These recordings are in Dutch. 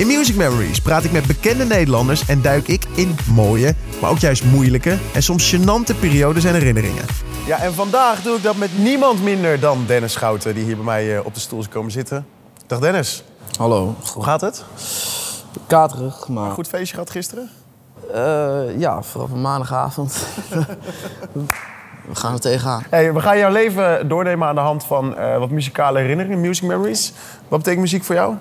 In Music Memories praat ik met bekende Nederlanders en duik ik in mooie, maar ook juist moeilijke en soms gênante periodes en herinneringen. Ja, en vandaag doe ik dat met niemand minder dan Dennis Schouten, die hier bij mij op de stoel is komen zitten. Dag Dennis. Hallo. Hoe gaat het? Katerig, maar... Een goed feestje gehad gisteren? Ja, vooral op maandagavond. We gaan er tegenaan. Hey, we gaan jouw leven doornemen aan de hand van wat muzikale herinneringen, Music Memories. Wat betekent muziek voor jou?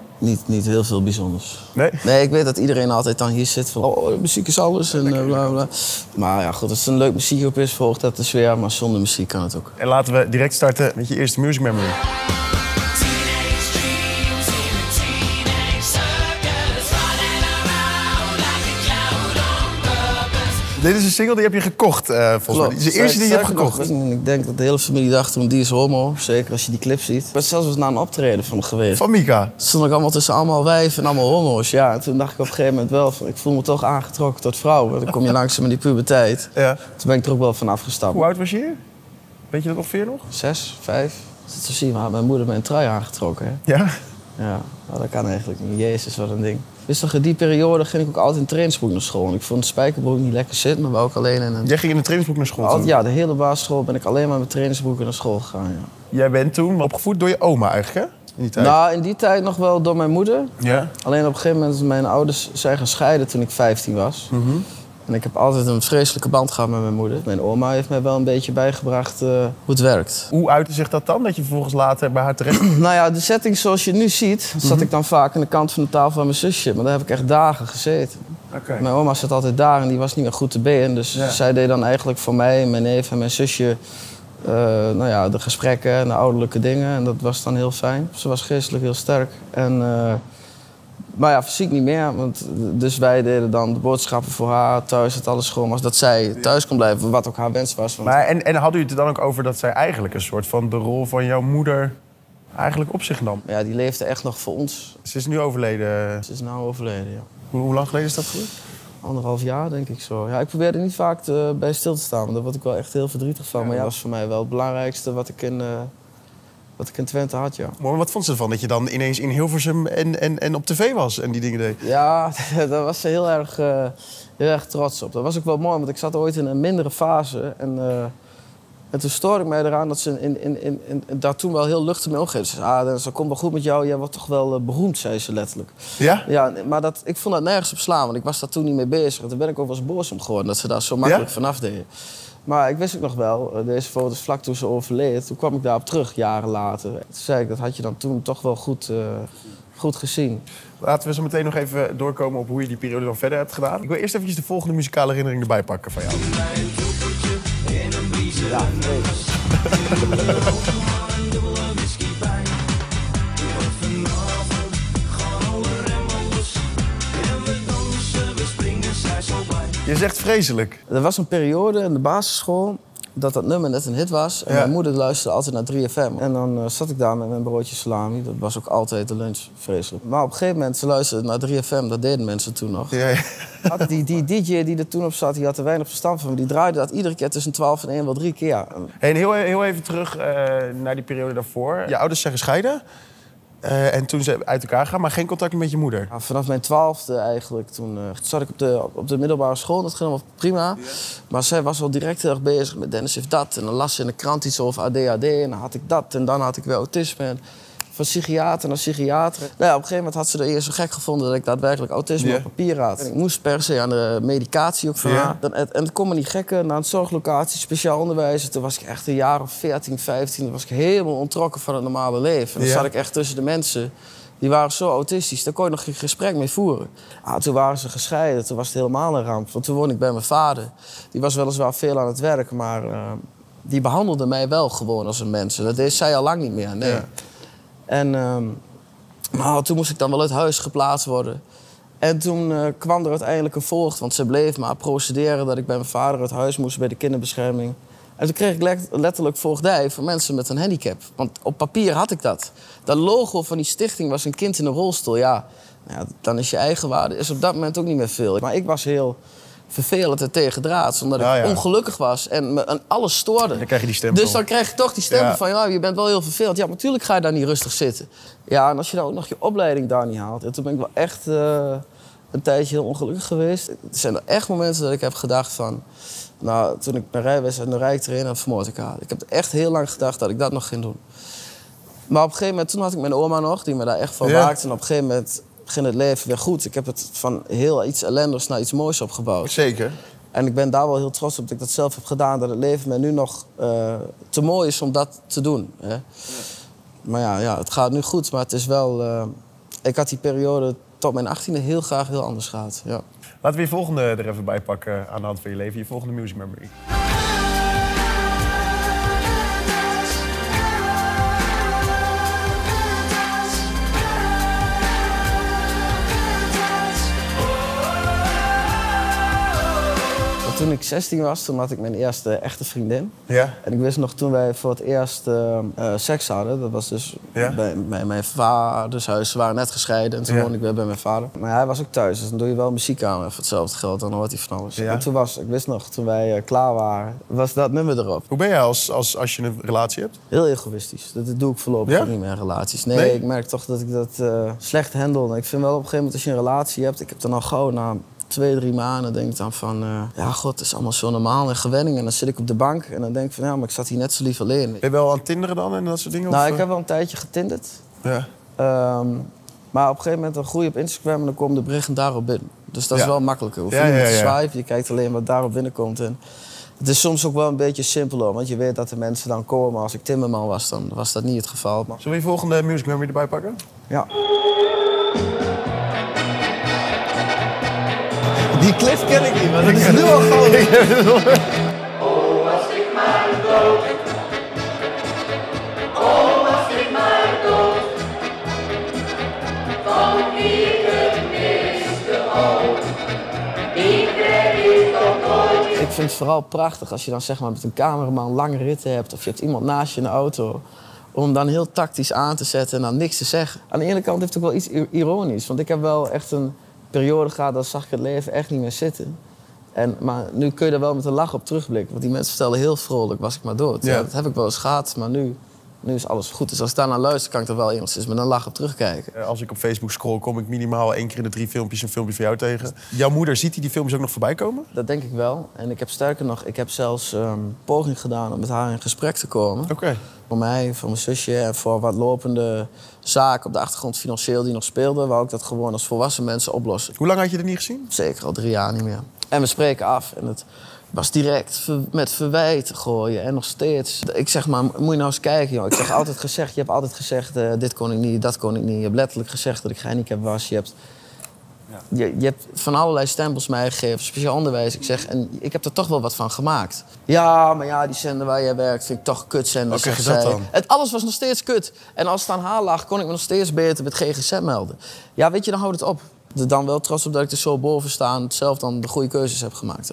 Niet heel veel bijzonders. Nee? Nee, ik weet dat iedereen altijd dan hier zit van oh, muziek is alles en bla bla. Maar ja, goed, als het een leuk muziekgroep is, volgt dat de sfeer, maar zonder muziek kan het ook. En laten we direct starten met je eerste Music Memory. Dit is een single die heb je gekocht, volgens mij. Dit is de eerste die je hebt gekocht. Ik denk dat de hele familie dacht, die is homo. Zeker als je die clip ziet. Maar zelfs was na een optreden van geweest. Van Mika? Stond ik allemaal tussen allemaal wijven en allemaal homo's. Ja, en toen dacht ik op een gegeven moment wel van, ik voel me toch aangetrokken tot vrouwen. Dan kom je langzaam in die puberteit. Ja. Toen ben ik er ook wel van afgestapt. Hoe oud was je hier? Weet je dat ongeveer nog? 6, 5. Toen zie je, maar mijn moeder mijn trui aangetrokken. Hè? Ja? Ja, nou, dat kan eigenlijk niet. Jezus, wat een ding. Dus in die periode ging ik ook altijd in trainingsbroek naar school. Ik vond de spijkerbroek niet lekker zitten, maar wel ook alleen in een... Jij ging in een trainingsbroek naar school toen? Ja, de hele basisschool ben ik alleen maar met trainingsbroeken naar school gegaan, ja. Jij bent toen opgevoed door je oma eigenlijk, hè? In die tijd? Nou, in die tijd nog wel door mijn moeder. Ja. Alleen op een gegeven moment mijn ouders zijn gaan scheiden toen ik 15 was. Mm-hmm. En ik heb altijd een vreselijke band gehad met mijn moeder. Mijn oma heeft mij wel een beetje bijgebracht hoe het werkt. Hoe uitte zich dat dan, dat je vervolgens later bij haar terecht... Nou ja, de setting zoals je nu ziet, zat ik dan vaak aan de kant van de tafel van mijn zusje. Maar daar heb ik echt dagen gezeten. Okay. Mijn oma zat altijd daar en die was niet meer goed te been. Dus zij deed dan eigenlijk voor mij, mijn neef en mijn zusje... nou ja, de gesprekken en de ouderlijke dingen. En dat was dan heel fijn. Ze was geestelijk heel sterk. En, maar ja, fysiek niet meer, want dus wij deden dan de boodschappen voor haar thuis, dat alles schoon was, dat zij thuis kon blijven, wat ook haar wens was. Want... Maar, en hadden jullie het er dan ook over dat zij eigenlijk een soort van de rol van jouw moeder eigenlijk op zich nam? Ja, die leefde echt nog voor ons. Ze is nu overleden? Ze is nu overleden, ja. Hoe lang geleden is dat voor? 1,5 jaar, denk ik zo. Ja, ik probeerde niet vaak bij stil te staan, want daar word ik wel echt heel verdrietig van. Ja, maar ja, dat was voor mij wel het belangrijkste wat ik in Twente had, ja. Maar wat vond ze ervan dat je dan ineens in Hilversum en op tv was en die dingen deed? Ja, daar was ze heel erg trots op. Dat was ook wel mooi, want ik zat ooit in een mindere fase. En toen stoorde ik mij eraan dat ze daar toen wel heel luchtig mee omging. Ze zei, Dennis, dat komt wel goed met jou. Jij wordt toch wel beroemd, zei ze letterlijk. Ja? Ja, maar ik vond dat nergens op slaan, want ik was daar toen niet mee bezig. En toen ben ik ook wel eens boos om geworden dat ze daar zo makkelijk vanaf deden. Maar ik wist ook nog wel, deze foto's vlak toen ze overleed, toen kwam ik daarop terug, jaren later. Toen zei ik, dat had je dan toen toch wel goed gezien. Laten we zo meteen nog even doorkomen op hoe je die periode dan verder hebt gedaan. Ik wil eerst eventjes de volgende muzikale herinnering erbij pakken van jou. Ja, nee. Je zegt vreselijk. Er was een periode in de basisschool dat nummer net een hit was. En mijn moeder luisterde altijd naar 3FM. En dan zat ik daar met mijn broodje salami. Dat was ook altijd de lunch, vreselijk. Maar op een gegeven moment, ze luisterde naar 3FM. Dat deden mensen toen nog. Ja, ja. Die DJ die er toen op zat, die had er weinig verstand van. Die draaide dat iedere keer tussen 12 en 1 wel 3 keer. Hey, en heel even terug naar die periode daarvoor. Je ouders zijn gescheiden. En toen ze uit elkaar gaan, maar geen contact met je moeder? Ja, vanaf mijn 12e eigenlijk. Toen zat ik op de middelbare school. Dat ging wel prima. Yeah. Maar zij was al direct heel erg bezig met Dennis heeft dat. En dan las ze in de krant iets over ADHD. En dan had ik dat. En dan had ik weer autisme. En van psychiater naar psychiater. Nou ja, op een gegeven moment had ze er eerst zo gek gevonden dat ik daadwerkelijk autisme op papier had. En ik moest per se aan de medicatie ook van haar. En het kon me niet gekken. Na een zorglocatie, speciaal onderwijs. Toen was ik echt een jaar of 14, 15. Toen was ik helemaal ontrokken van het normale leven. En dan zat ik echt tussen de mensen. Die waren zo autistisch, daar kon je nog geen gesprek mee voeren. Ah, toen waren ze gescheiden, toen was het helemaal een ramp. Want toen woonde ik bij mijn vader. Die was weliswaar veel aan het werk, maar die behandelde mij wel gewoon als een mens. Dat deed zij al lang niet meer, nee. Ja. En toen moest ik dan wel uit huis geplaatst worden. En toen kwam er uiteindelijk een voogd, want ze bleef maar procederen dat ik bij mijn vader uit huis moest bij de kinderbescherming. En toen kreeg ik letterlijk voogdij voor mensen met een handicap. Want op papier had ik dat. Dat logo van die stichting was een kind in een rolstoel. Ja, nou ja, dan is je eigenwaarde op dat moment ook niet meer veel. Maar ik was heel vervelend en tegendraads. Omdat ik ongelukkig was en me aan alles stoorde. En dan krijg je die stempel. Dus dan krijg je toch die stempel van, ja, je bent wel heel vervelend. Ja, maar natuurlijk ga je daar niet rustig zitten. Ja, en als je dan ook nog je opleiding daar niet haalt. En toen ben ik wel echt een tijdje heel ongelukkig geweest. Er zijn er echt momenten dat ik heb gedacht van... Nou, toen ik mijn rijbewijs en de rijtrainer vermoord ik haar. Ik heb echt heel lang gedacht dat ik dat nog ging doen. Maar op een gegeven moment, toen had ik mijn oma nog, die me daar echt van maakte. En op een gegeven moment ging het leven weer goed. Ik heb het van heel iets ellendigs naar iets moois opgebouwd. Zeker. En ik ben daar wel heel trots op dat ik dat zelf heb gedaan. Dat het leven me nu nog te mooi is om dat te doen. Hè? Ja. Maar ja, het gaat nu goed. Maar het is wel... ik had die periode tot mijn 18e heel graag heel anders gehad. Ja. Laten we je volgende er even bij pakken aan de hand van je leven. Je volgende Music Memory. Toen ik 16 was, toen had ik mijn eerste echte vriendin. Ja. En ik wist nog, toen wij voor het eerst seks hadden, dat was dus bij mijn vaders huis. Ze waren net gescheiden en toen woonde ik weer bij mijn vader. Maar hij was ook thuis, dus dan doe je wel muziek aan voor hetzelfde geld. Dan hoort hij van alles. Ja. En toen ik wist nog, toen wij klaar waren, was dat nummer erop. Hoe ben jij als je een relatie hebt? Heel egoïstisch. Dat doe ik voorlopig niet meer in relaties. Nee, ik merk toch dat ik dat slecht handel. Ik vind wel op een gegeven moment, als je een relatie hebt, ik heb dan al gauw na 2-3 maanden denk ik dan van, ja god, het is allemaal zo normaal en gewenning. En dan zit ik op de bank en dan denk ik van, ja, maar ik zat hier net zo lief alleen. Ben je wel aan Tinderen dan en dat soort dingen? Nou, ik heb wel een tijdje getinderd. Ja. Maar op een gegeven moment dan groei je op Instagram en dan komen de berichten daarop binnen. Dus dat is wel makkelijker. Hoef je niet te swipen, je kijkt alleen wat daarop binnenkomt. En het is soms ook wel een beetje simpeler, want je weet dat de mensen dan komen. Als ik timmerman was, dan was dat niet het geval. Maar... Zullen we je volgende Music Memory erbij pakken? Ja. Die cliff ken ik niet, want dat is nu al gewoon. Oh, was ik maar dood. Oh, was ik maar dood. Van wie het meeste houdt, die kreeg ik toch nooit. Ik vind het vooral prachtig als je dan zeg maar met een cameraman lange ritten hebt of je hebt iemand naast je in de auto. Om dan heel tactisch aan te zetten en dan niks te zeggen. Aan de ene kant heeft het ook wel iets ironisch, want ik heb wel echt een periode gaat, dan zag ik het leven echt niet meer zitten. Maar nu kun je er wel met een lach op terugblikken. Want die mensen vertellen heel vrolijk, was ik maar dood. Ja. Ja, dat heb ik wel eens gehad, maar nu is alles goed. Dus als ik daarnaar luister, kan ik er wel enigszins met een lach op terugkijken. Als ik op Facebook scroll, kom ik minimaal 1 keer in de 3 filmpjes een filmpje van jou tegen. Jouw moeder, ziet die filmpjes ook nog voorbij komen? Dat denk ik wel. En ik heb sterker nog, ik heb zelfs poging gedaan om met haar in gesprek te komen. Okay. Voor mij, voor mijn zusje en voor wat lopende zaken op de achtergrond financieel die nog speelden, wou ik dat gewoon als volwassen mensen oplossen. Hoe lang had je er niet gezien? Zeker al 3 jaar niet meer. En we spreken af en het was direct met verwijt gooien en nog steeds. Ik zeg maar, moet je nou eens kijken, joh. Ik zeg altijd gezegd, je hebt altijd gezegd, dit kon ik niet, dat kon ik niet. Je hebt letterlijk gezegd dat ik gehandicap was. Je hebt van allerlei stempels mij gegeven, speciaal onderwijs. Ik zeg, en ik heb er toch wel wat van gemaakt. Ja, maar ja, die zender waar jij werkt vind ik toch kutzender. Oké, zeg dat dan. Het, alles was nog steeds kut. En als het aan haar lag, kon ik me nog steeds beter met GGZ melden. Ja, weet je, dan houdt het op. Er dan wel trots op dat ik er zo boven sta en zelf dan de goede keuzes heb gemaakt.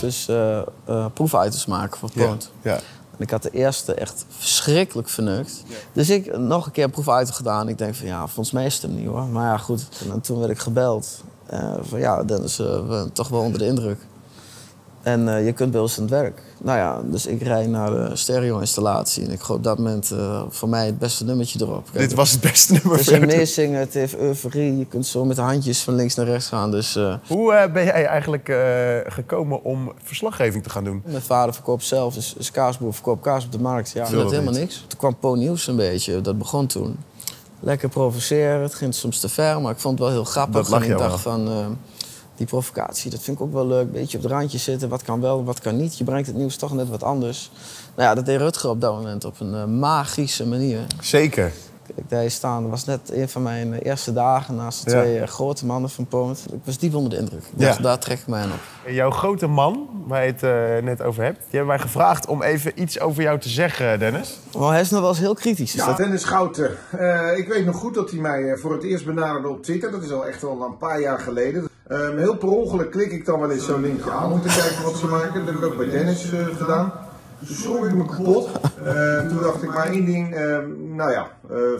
Dus proefitems maken voor POWNED. Yeah. En ik had de eerste echt verschrikkelijk verneukt. Yeah. Dus ik nog een keer een proefitem gedaan. Ik denk van ja, volgens mij is het hem niet hoor. Maar ja, goed. En toen werd ik gebeld. Van ja, Dennis, we zijn toch wel onder de indruk. En je kunt bij ons aan het werk. Nou ja, dus ik rijd naar de stereo-installatie. En ik gooi op dat moment voor mij het beste nummertje erop. Kijk, dit was het beste nummer. Dus je meezingen, het heeft euforie. Je kunt zo met de handjes van links naar rechts gaan. Dus, hoe ben jij eigenlijk gekomen om verslaggeving te gaan doen? Mijn vader verkoopt zelf, dus kaasboer verkoopt kaas op de markt. Ja, dat helemaal niks. Toen kwam Po Nieuws een beetje, dat begon toen. Lekker provoceren, het ging soms te ver, maar ik vond het wel heel grappig. Dat ik dacht van... Die provocatie, dat vind ik ook wel leuk. Een beetje op het randje zitten, wat kan wel, wat kan niet. Je brengt het nieuws toch net wat anders. Nou ja, dat deed Rutger op dat moment op een magische manier. Zeker. daar staan. Dat was net een van mijn eerste dagen naast de twee grote mannen van POWNED. Ik was diep onder de indruk. Ja. Dus daar trek ik mij aan op. Jouw grote man, waar je het net over hebt, die hebben wij gevraagd om even iets over jou te zeggen, Dennis. Maar hij is nog wel eens heel kritisch. Ja, dat... Dennis Schouten. Ik weet nog goed dat hij mij voor het eerst benaderde op Twitter. Dat is al echt al een paar jaar geleden. Heel per ongeluk klik ik dan wel eens zo'n linkje aan om te kijken wat ze maken. Dat heb ik ook bij Dennis gedaan. Toen schrok ik me kapot. Toen dacht ik maar één ding,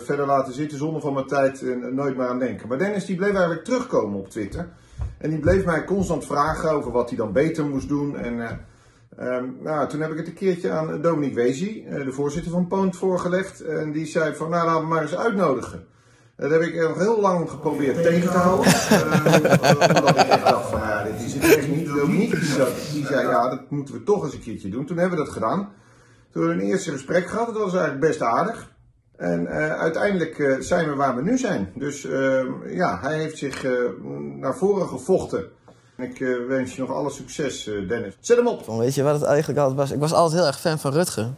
verder laten zitten zonder van mijn tijd en nooit meer aan denken. Maar Dennis die bleef eigenlijk terugkomen op Twitter. En die bleef mij constant vragen over wat hij dan beter moest doen. En toen heb ik het een keertje aan Dominique Wezi, de voorzitter van POWNED, voorgelegd. En die zei van, nou laten we maar eens uitnodigen. Dat heb ik nog heel lang geprobeerd tegen te houden. Omdat ik dacht van, dit is het echt niet. Dominique die zei, ja, dat moeten we toch eens een keertje doen. Toen hebben we dat gedaan. Toen hebben we een eerste gesprek gehad. Dat was eigenlijk best aardig. En uiteindelijk zijn we waar we nu zijn. Dus hij heeft zich naar voren gevochten. Ik wens je nog alle succes, Dennis. Zet hem op! Weet je wat het eigenlijk altijd was? Ik was altijd heel erg fan van Rutger.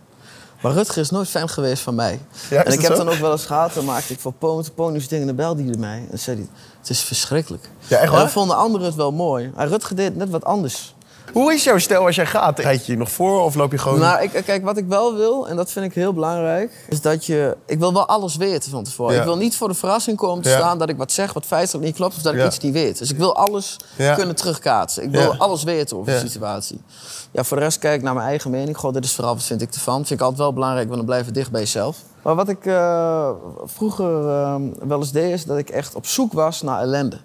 Maar Rutger is nooit fan geweest van mij. Ja, en ik heb dan ook wel eens gehad, dan maakte ik voor ponies dingen en dan belde hij mij. En zei hij, het is verschrikkelijk. Ja, echt waar? En dan vonden anderen het wel mooi. Maar Rutger deed net wat anders. Hoe is jouw stijl als jij gaat? Rijd je je nog voor of loop je gewoon... Nou, kijk, wat ik wel wil, en dat vind ik heel belangrijk, is dat je... Ik wil wel alles weten van tevoren. Ja. Ik wil niet voor de verrassing komen te staan dat ik wat zeg, wat feitelijk niet klopt, of dat ik iets niet weet. Dus ik wil alles kunnen terugkaatsen. Ik wil alles weten over de situatie. Ja, voor de rest kijk ik naar mijn eigen mening. Goh, dit is vooral, wat vind ik ervan? Dat vind ik altijd wel belangrijk, want dan blijven dicht bij jezelf. Maar wat ik vroeger wel eens deed, is dat ik echt op zoek was naar ellende.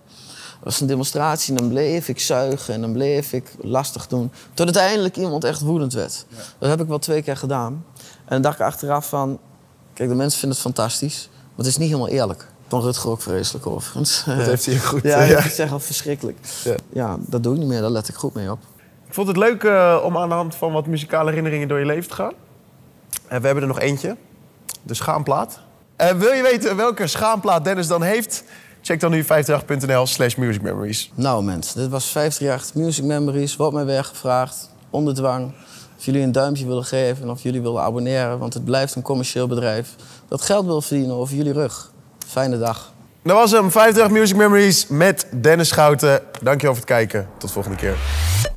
Er was een demonstratie en dan bleef ik zuigen en dan bleef ik lastig doen. Tot uiteindelijk iemand echt woedend werd. Ja. Dat heb ik wel 2 keer gedaan. En dan dacht ik achteraf van, kijk, de mensen vinden het fantastisch, maar het is niet helemaal eerlijk. Van Rutger ook vreselijk overigens. Dat heeft hij goed. Ja, ik zeg al verschrikkelijk. Ja. Ja, dat doe ik niet meer, daar let ik goed mee op. Ik vond het leuk om aan de hand van wat muzikale herinneringen door je leven te gaan. We hebben er nog eentje, de schaamplaat. Wil je weten welke schaamplaat Dennis dan heeft? Check dan nu 538.nl/musicmemories. Nou mensen, dit was 538 Music Memories. Wordt mij weer gevraagd, onder dwang. Of jullie een duimpje willen geven en of jullie willen abonneren. Want het blijft een commercieel bedrijf dat geld wil verdienen over jullie rug. Fijne dag. Dat was hem, 538 Music Memories met Dennis Schouten. Dankjewel voor het kijken. Tot volgende keer.